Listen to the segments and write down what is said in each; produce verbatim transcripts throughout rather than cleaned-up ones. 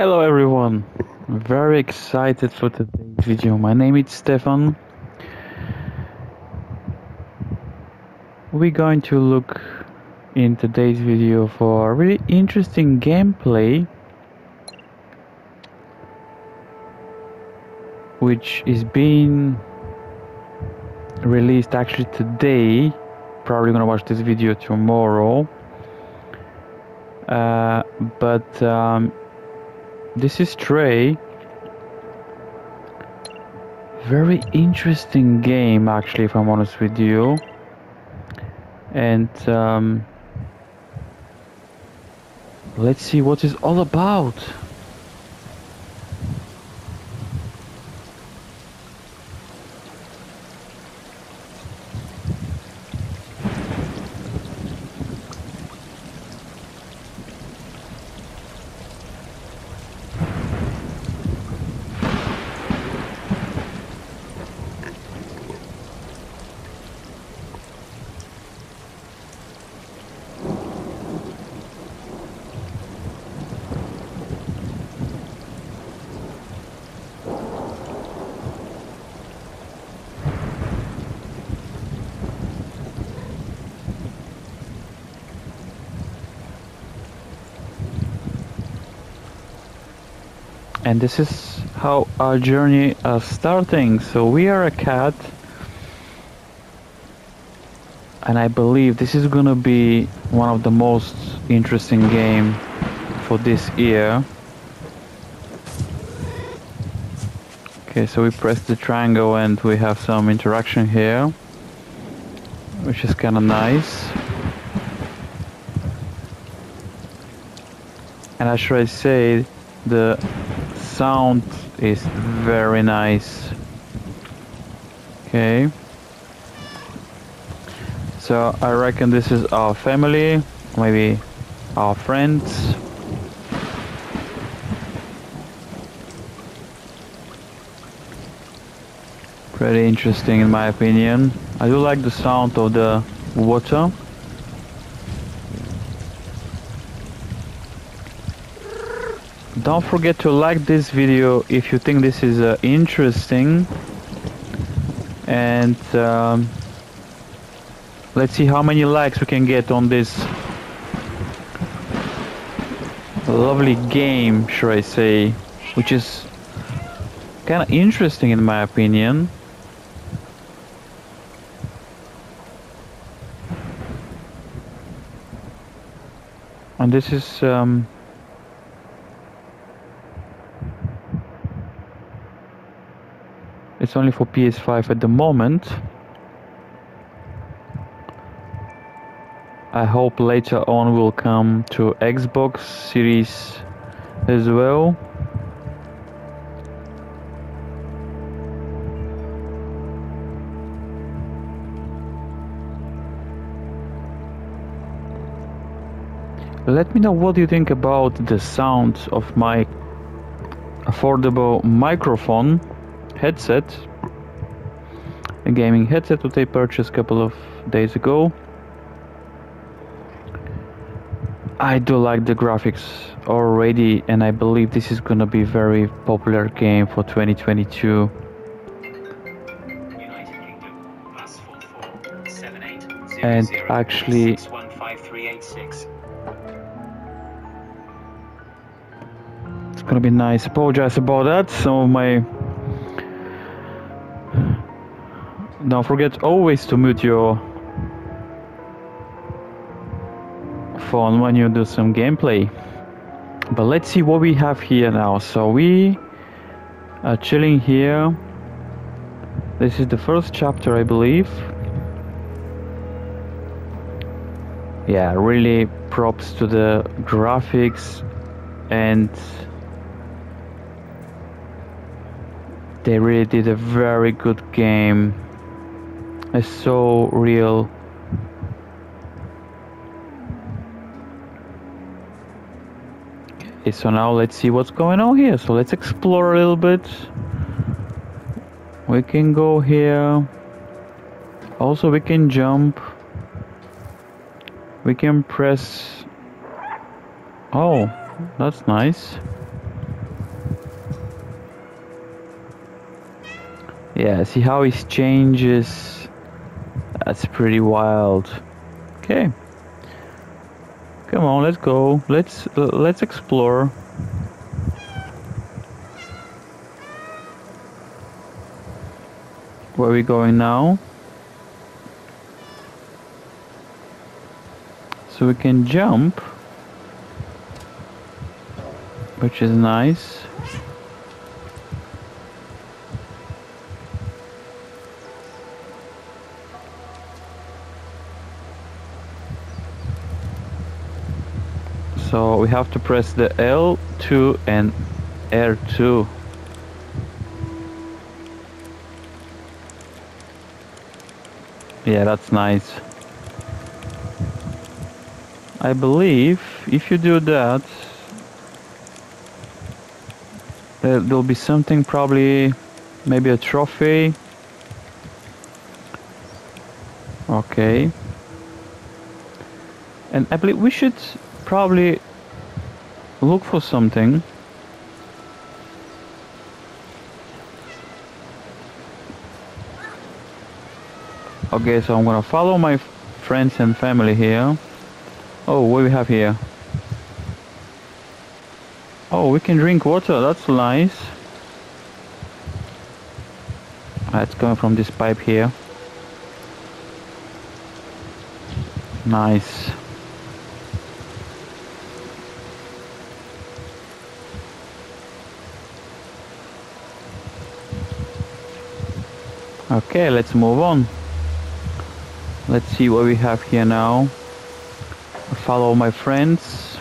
Hello everyone, I'm very excited for today's video. My name is Stefan. We're going to look in today's video for a really interesting gameplay which is being released actually today. Probably gonna watch this video tomorrow, uh, but um, this is Stray. Very interesting game, actually, if I'm honest with you. And um, let's see what it's all about. And this is how our journey is starting. So we are a cat, and I believe this is gonna be one of the most interesting game for this year. Okay, so we press the triangle and we have some interaction here, which is kind of nice. And as I say, the sound is very nice. Okay, so I reckon this is our family, maybe our friends. Pretty interesting in my opinion. I do like the sound of the water. Don't forget to like this video if you think this is uh, interesting, and um, let's see how many likes we can get on this lovely game, should I say, which is kind of interesting in my opinion. And this is um, it's only for P S five at the moment. I hope later on will come to Xbox Series as well. Let me know what you think about the sound of my affordable microphone headset, a gaming headset that I purchased a couple of days ago. I do like the graphics already, and I believe this is gonna be a very popular game for twenty twenty-two. And actually, it's gonna be nice. Apologize about that. Some of my Don't forget always to mute your phone when you do some gameplay. But let's see what we have here now. So we are chilling here. This is the first chapter, I believe. Yeah, really props to the graphics, and they really did a very good game. It's so real. Okay, so now let's see what's going on here. So let's explore a little bit. We can go here. Also, we can jump. We can press. Oh, that's nice. Yeah, see how he changes. That's pretty wild. Okay. Come on, let's go. Let's uh, let's explore. Where are we going now? So we can jump, which is nice. So we have to press the L two and R two. Yeah, that's nice. I believe if you do that, there'll be something, probably maybe a trophy. Okay. And I believe we should probably look for something. Okay, so I'm gonna follow my friends and family here. Oh, what do we have here? Oh, we can drink water, that's nice. That's coming from this pipe here. Nice. Okay, let's move on. Let's see what we have here now. Follow my friends.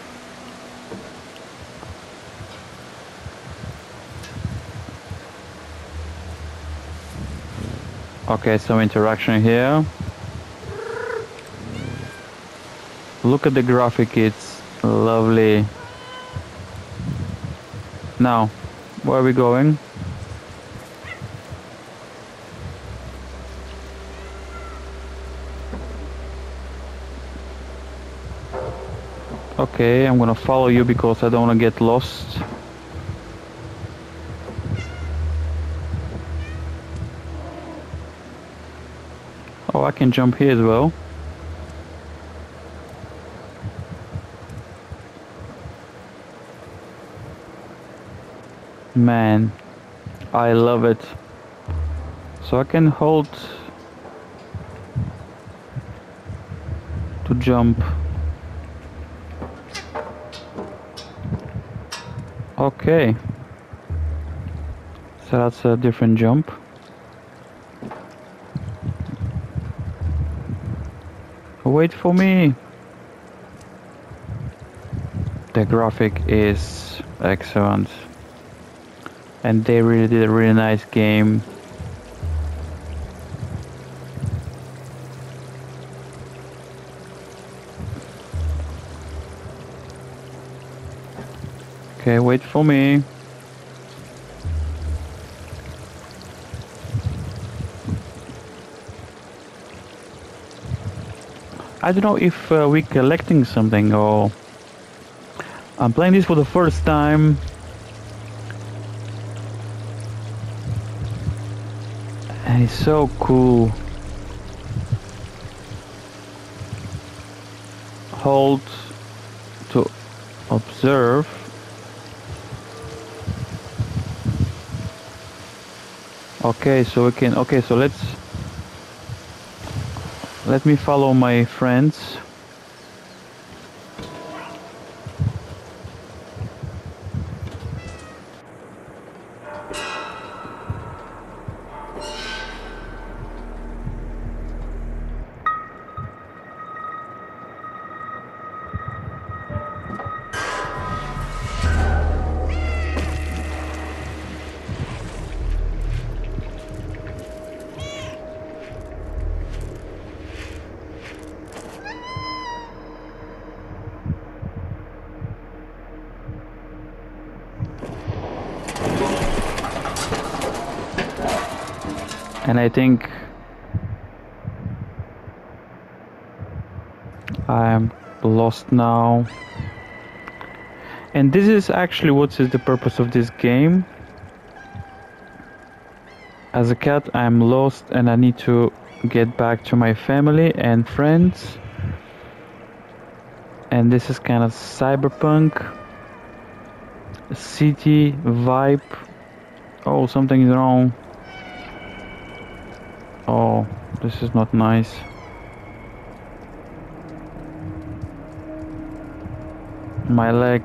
Okay, some interaction here. Look at the graphic, it's lovely. Now, where are we going? Okay, I'm gonna follow you because I don't wanna get lost. Oh, I can jump here as well. Man, I love it. So I can hold to jump. Okay, so that's a different jump. Wait for me. The graphic is excellent, and they really did a really nice game. Okay, wait for me. I don't know if uh, we're collecting something or... I'm playing this for the first time. And it's so cool. Hold to observe. Okay, so we can, okay, so let's, let me follow my friends. And I think I'm lost now. And this is actually what is the purpose of this game. I As a cat, I'm lost and I need to get back to my family and friends. And this is kind of cyberpunk city vibe. Oh, something is wrong. Oh, this is not nice. My leg.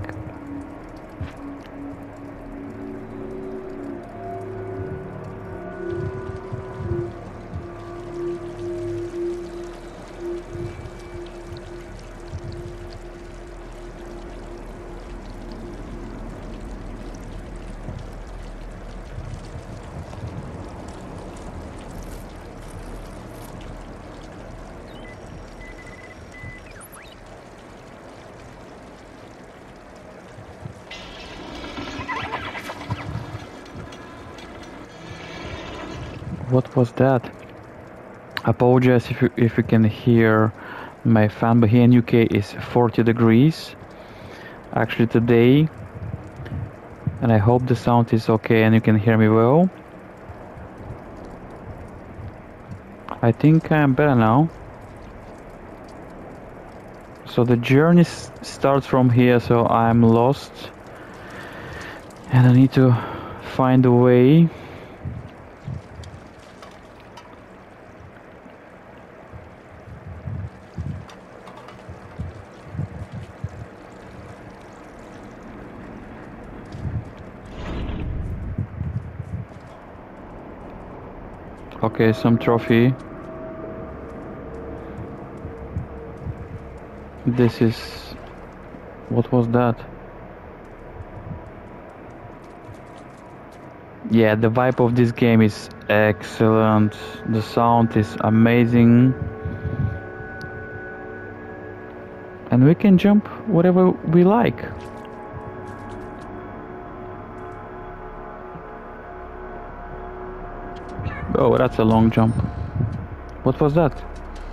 What was that? Apologize if you, if you can hear my fan, but here in U K is forty degrees actually today, and I hope the sound is okay and you can hear me well. I think I'm better now. So the journey starts from here, so I'm lost and I need to find a way. Okay, some trophy. This is... what was that? Yeah, the vibe of this game is excellent. The sound is amazing. And we can jump wherever we like. Oh, that's a long jump. What was that?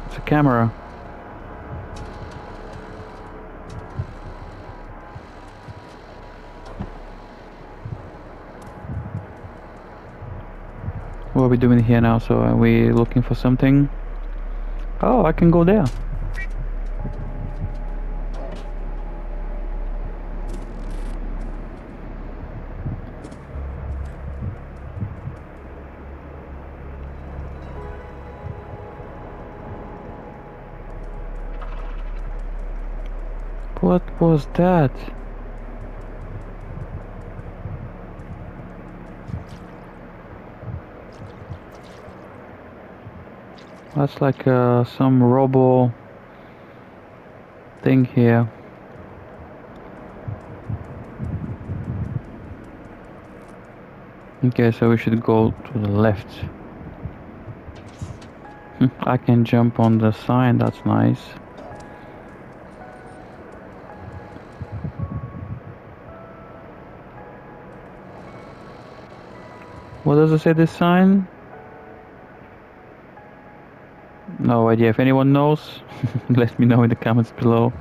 It's a camera. What are we doing here now? So are we looking for something? Oh, I can go there. What was that? That's like uh, some robo thing here. Okay, so we should go to the left. I can jump on the sign, that's nice. What does it say, this sign? No idea. If anyone knows, let me know in the comments below.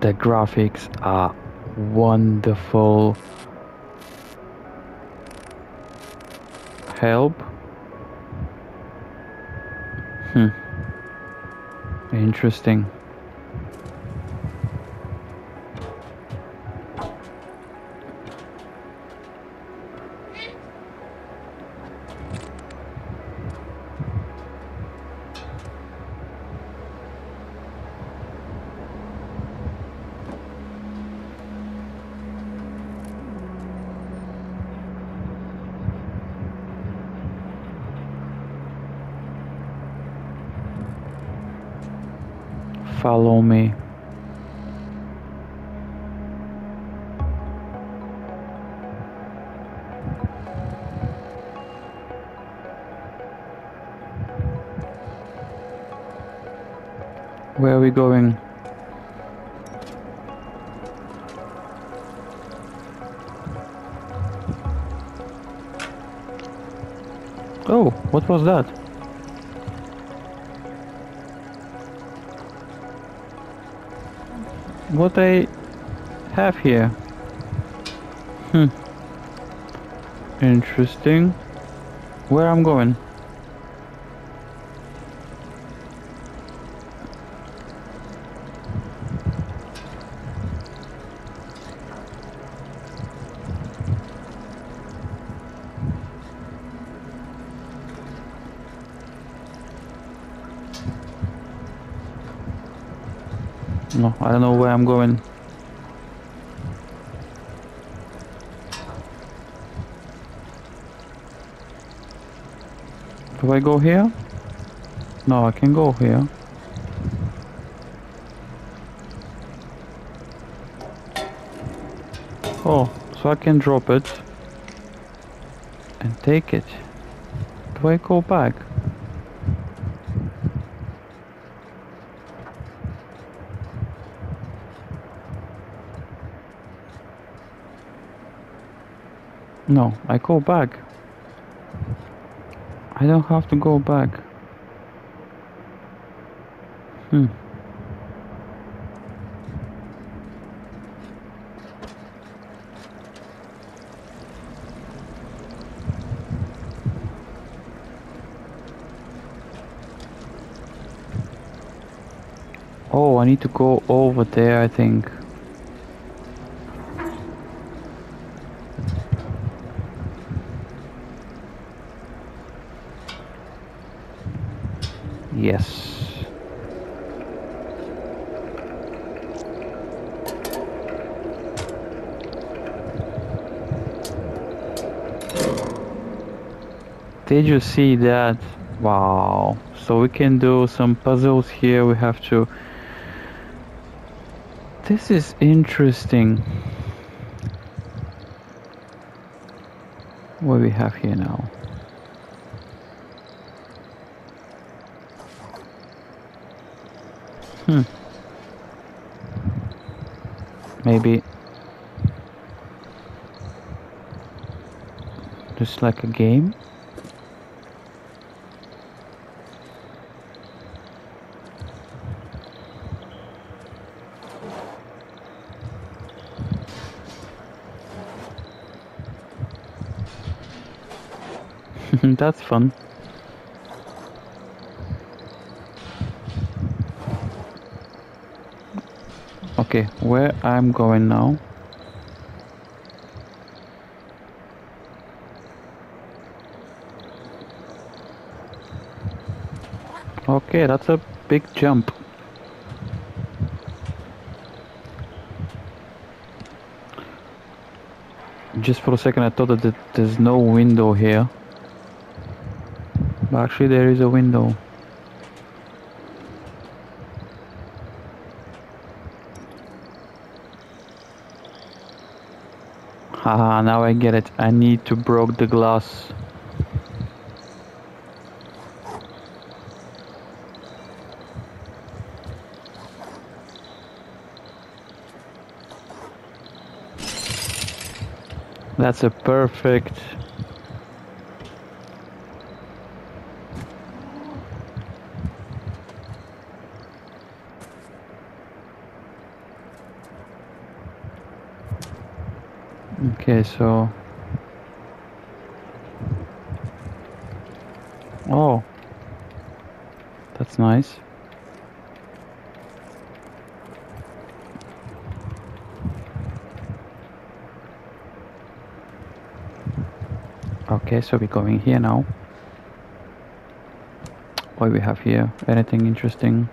The graphics are wonderful. Help. Hmm. Interesting. Follow me. Where are we going? Oh, what was that? What I have here? Hmm. Interesting. Where I'm going? No, I don't know where I'm going. Do I go here? No, I can go here. Oh, so I can drop it and take it. Do I go back? No, I go back. I don't have to go back. Hmm. Oh, I need to go over there, I think. Yes. Did you see that? Wow. So we can do some puzzles here. We have to... This is interesting. What do we have here now? Hmm. Maybe just like a game. That's fun. Okay, where I'm going now? Okay, that's a big jump. Just for a second I thought that there's no window here. But actually there is a window. Haha, now I get it. I need to break the glass. That's a perfect... Okay, so... Oh! That's nice. Okay, so we're going here now. What do we have here? Anything interesting?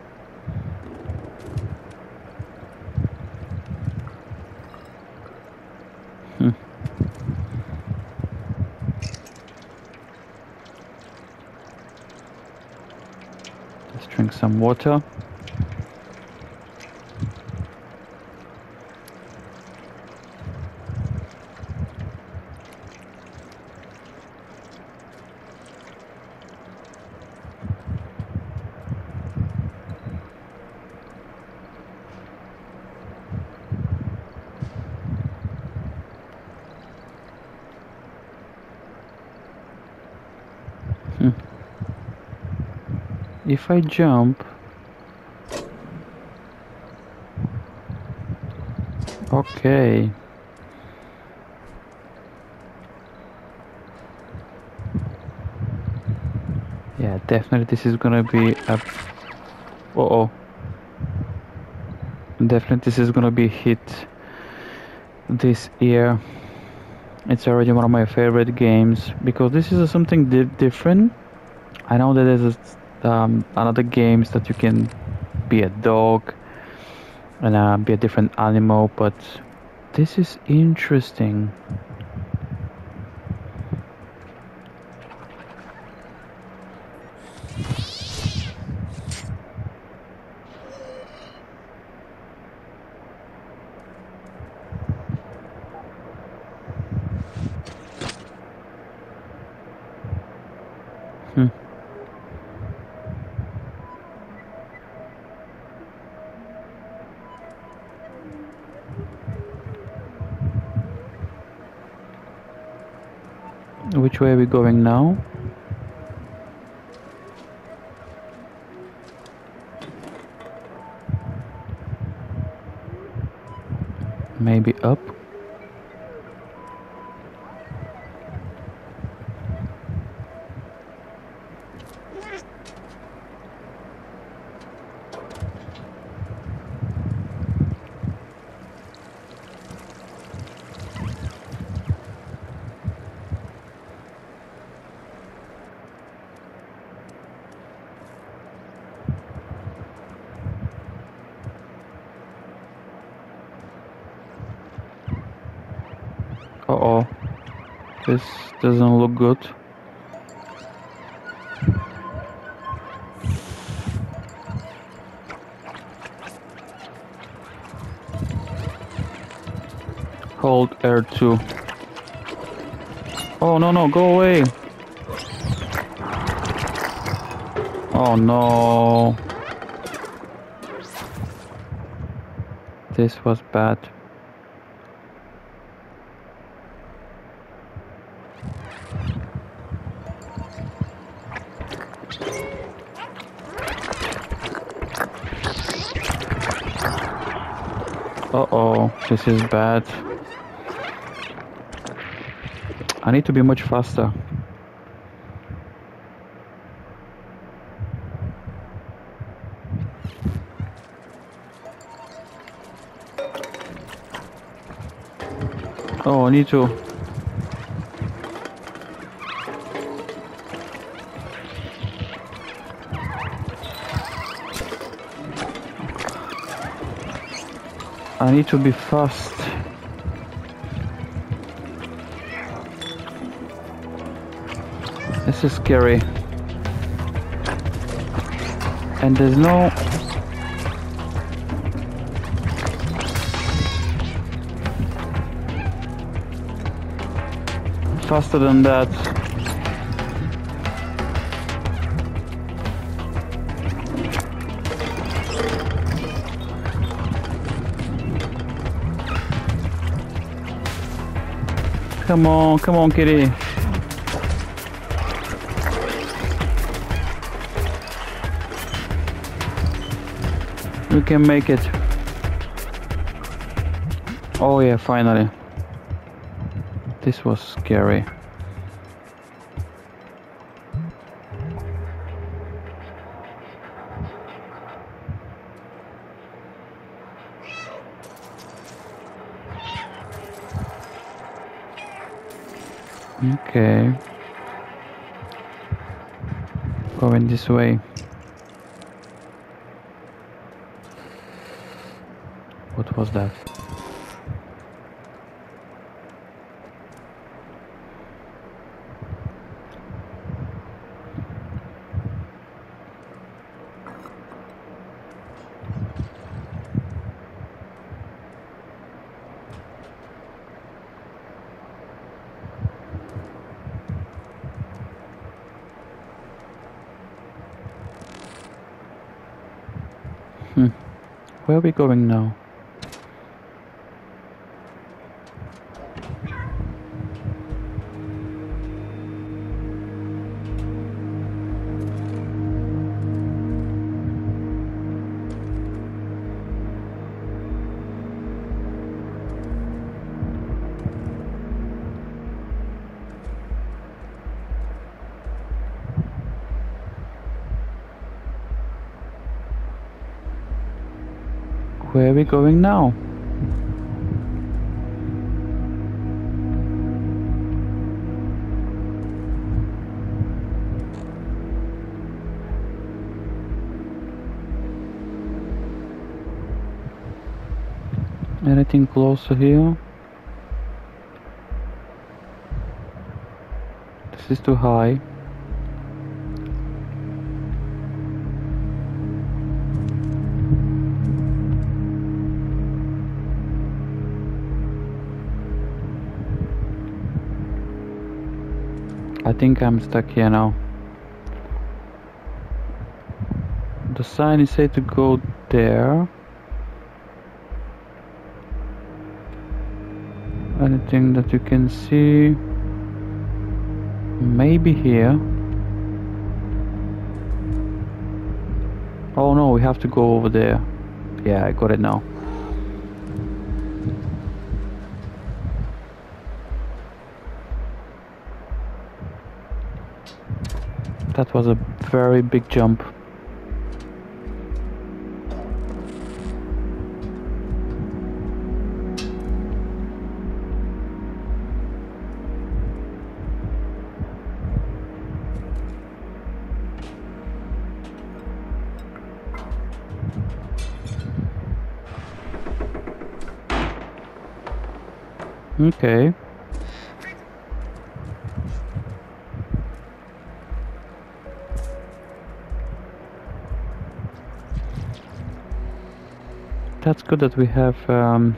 Drink some water. Hmm. If I jump... Okay. definitely this is gonna be a uh oh definitely this is gonna be hit this year. It's already one of my favorite games because this is something di different. I know that there's um, another games that you can be a dog and uh, be a different animal, but this is interesting. Which way are we going now? Maybe up? Uh-oh, this doesn't look good. Hold R two. Oh no no, go away. Oh no. This was bad. Uh-oh, this is bad. I need to be much faster. Oh, I need to. I need to be fast. This is scary. And there's no... faster than that. Come on, come on, kitty. We can make it. Oh yeah, finally. This was scary. Okay, going this way. What was that? Hmm. Where are we going now? Where are we going now? Anything closer here? This is too high. I think I'm stuck here now. The sign is said to go there. Anything that you can see? Maybe here. Oh no, we have to go over there. Yeah, I got it now. That was a very big jump. Okay. That's good that we have um,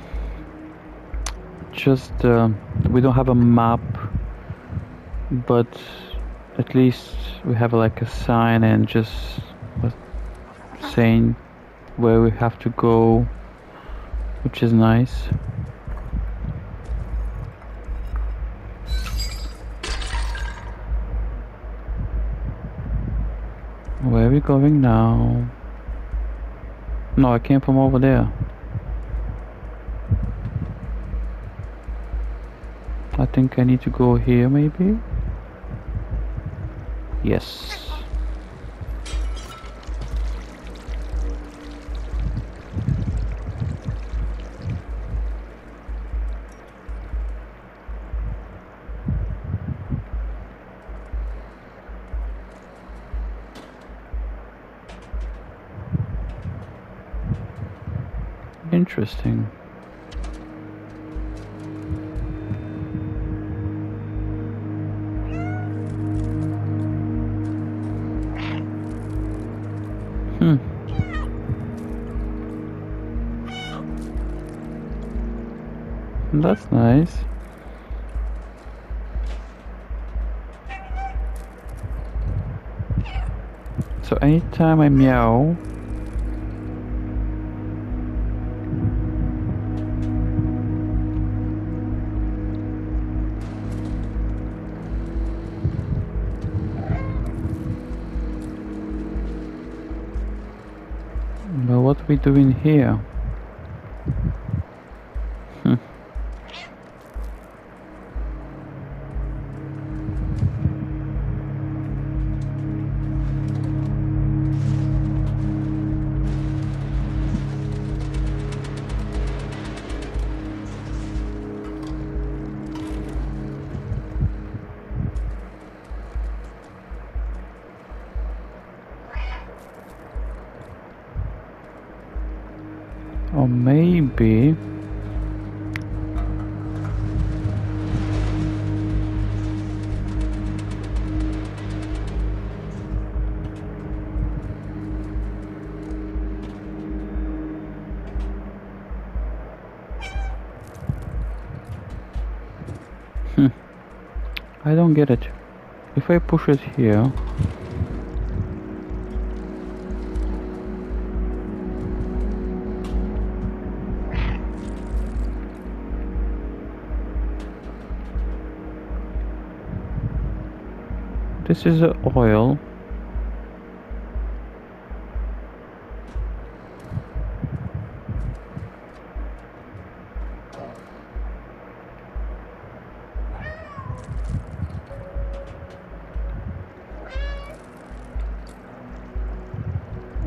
just uh, we don't have a map, but at least we have like a sign and just what, saying where we have to go, which is nice. Where are we going now? No, I came from over there. I think I need to go here, maybe? Yes. Interesting. Hmm. That's nice. So anytime I meow, we doing here? Hmm. Or maybe hmm. I don't get it. If I push it here, this is the oil.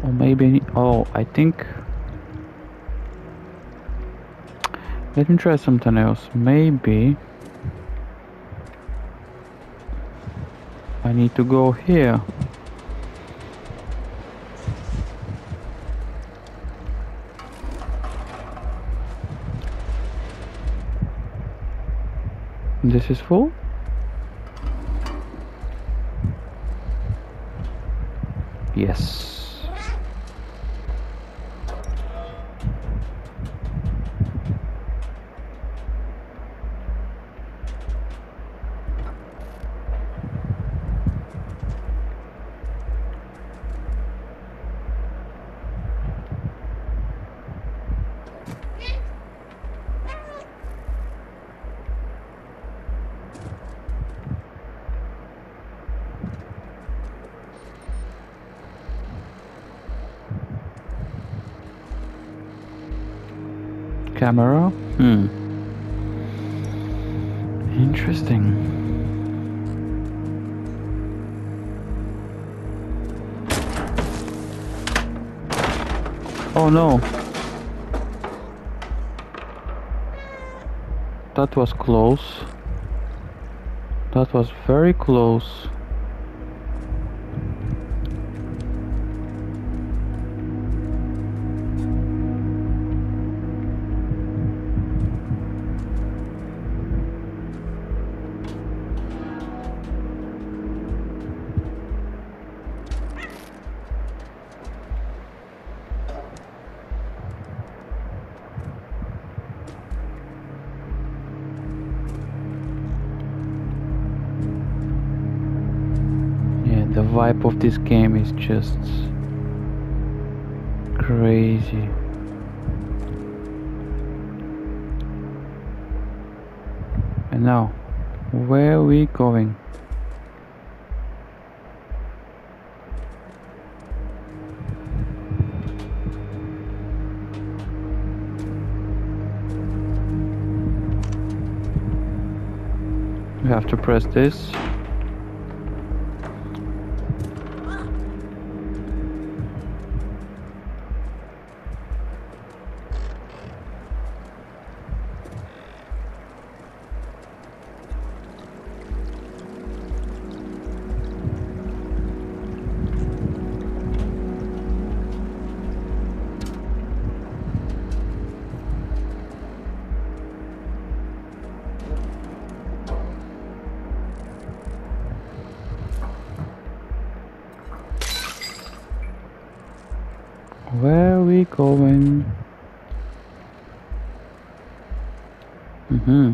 Or maybe, oh, I think Let me try something else. Maybe I need to go here. This is full? Yes. Camera? Hmm. Interesting. Oh no. That was close. That was very close. The vibe of this game is just crazy. And now, where are we going? We have to press this. Where are we going? Mm-hmm.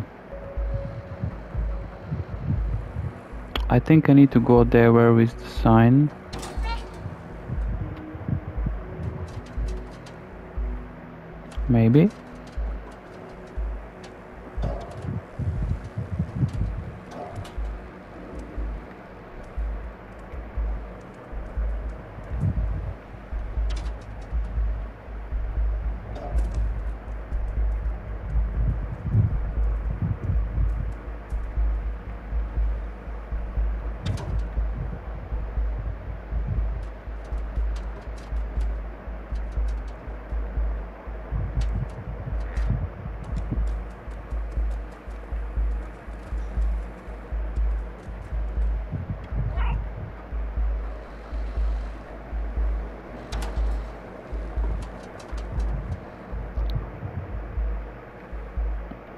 I think I need to go there. Where is the sign? Maybe.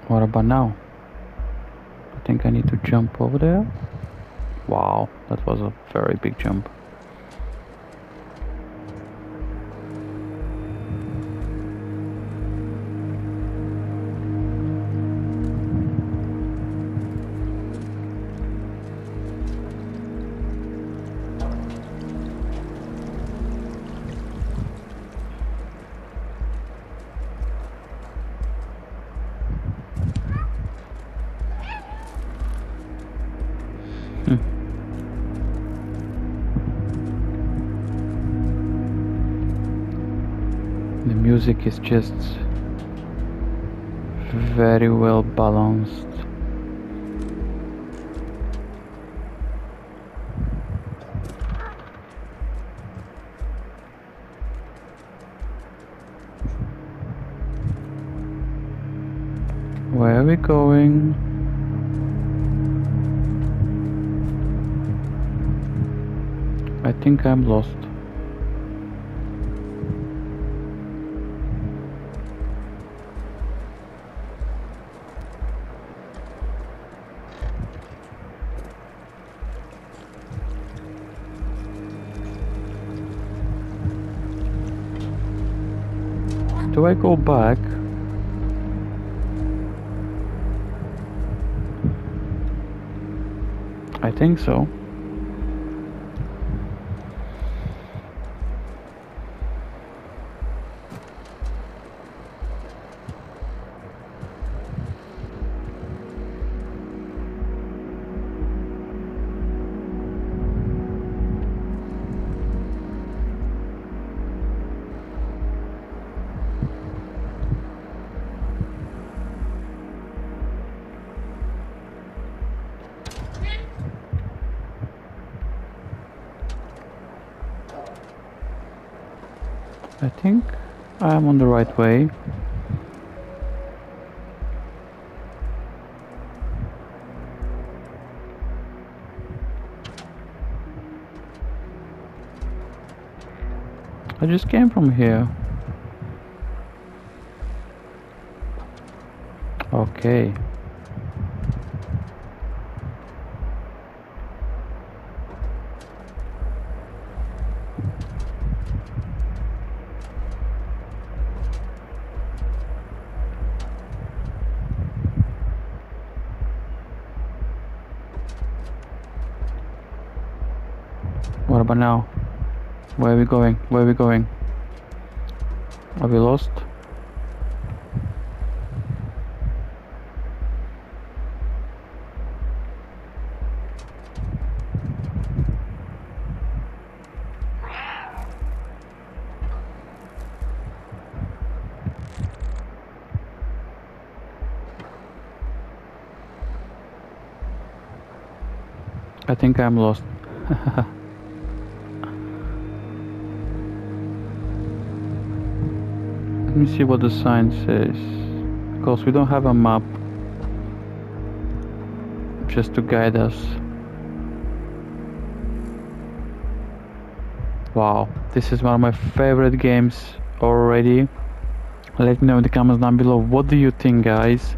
What about now? I think I need to jump over there. Wow, that was a very big jump. Music is just very well balanced. Where are we going? I think I'm lost. Do I go back? I think so. I think I'm on the right way. I just came from here. Okay. What about now? Where are we going? Where are we going? Are we lost? I think I'm lost. Let me see what the sign says, because we don't have a map just to guide us. Wow, this is one of my favorite games already. Let me know in the comments down below, what do you think, guys,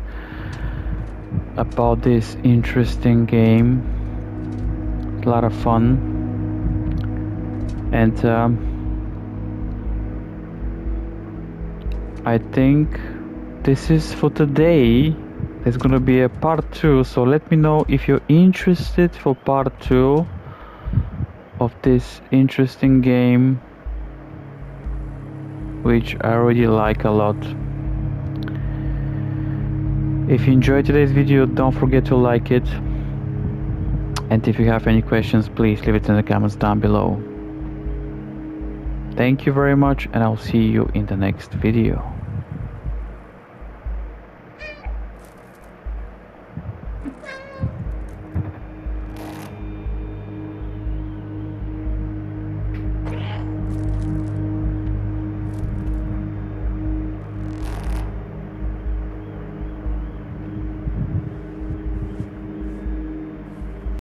about this interesting game? A lot of fun, and um, I think this is for today. There's gonna be a part two, so let me know if you're interested for part two of this interesting game, which I already like a lot. If you enjoyed today's video, don't forget to like it, and if you have any questions, please leave it in the comments down below. Thank you very much, and I'll see you in the next video.